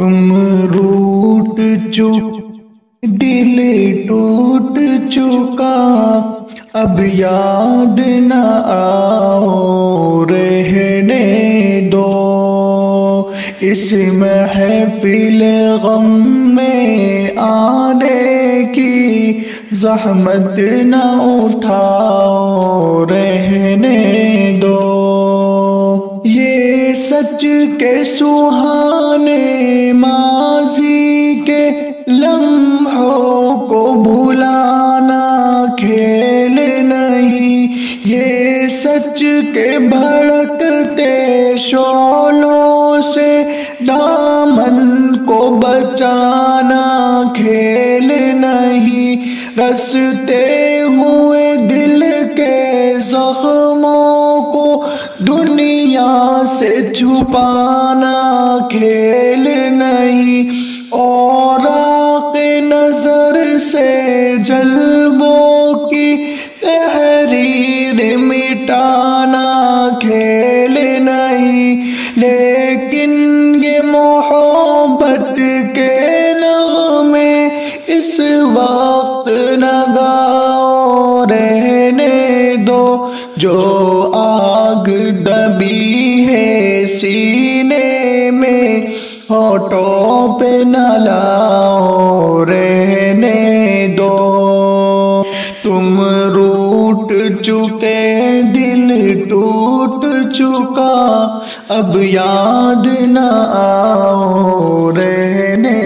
तुम रूठ चुके दिल टूट चुका अब याद न आओ रहने दो इस महफिल गम में आने की ज़हमत न उठाओ रहने दो। ये सच के सुहाने माजी के लम्हों को भुलाना खेल नहीं, ये सच के भड़कते शोलों से दामन को बचाना खेल नहीं, रसते हुए दिल के जख्मों को दुनिया से छुपाना खेल नहीं, और आके नजर से जल्बों की तहरीर मिटाना खेल नहीं, लेकिन ये मोहब्बत के नगमे इस वक्त न गाओ रहने दो। जो आग दबी है सीने में होठों पे न लाओ रहने दो। तुम रूठ चुके दिल टूट चुका अब याद न आओ रहने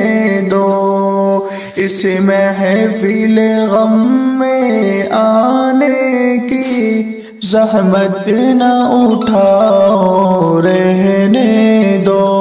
दो इस महफिल गम में आने की ज़हमत न उठाओ रहने दो।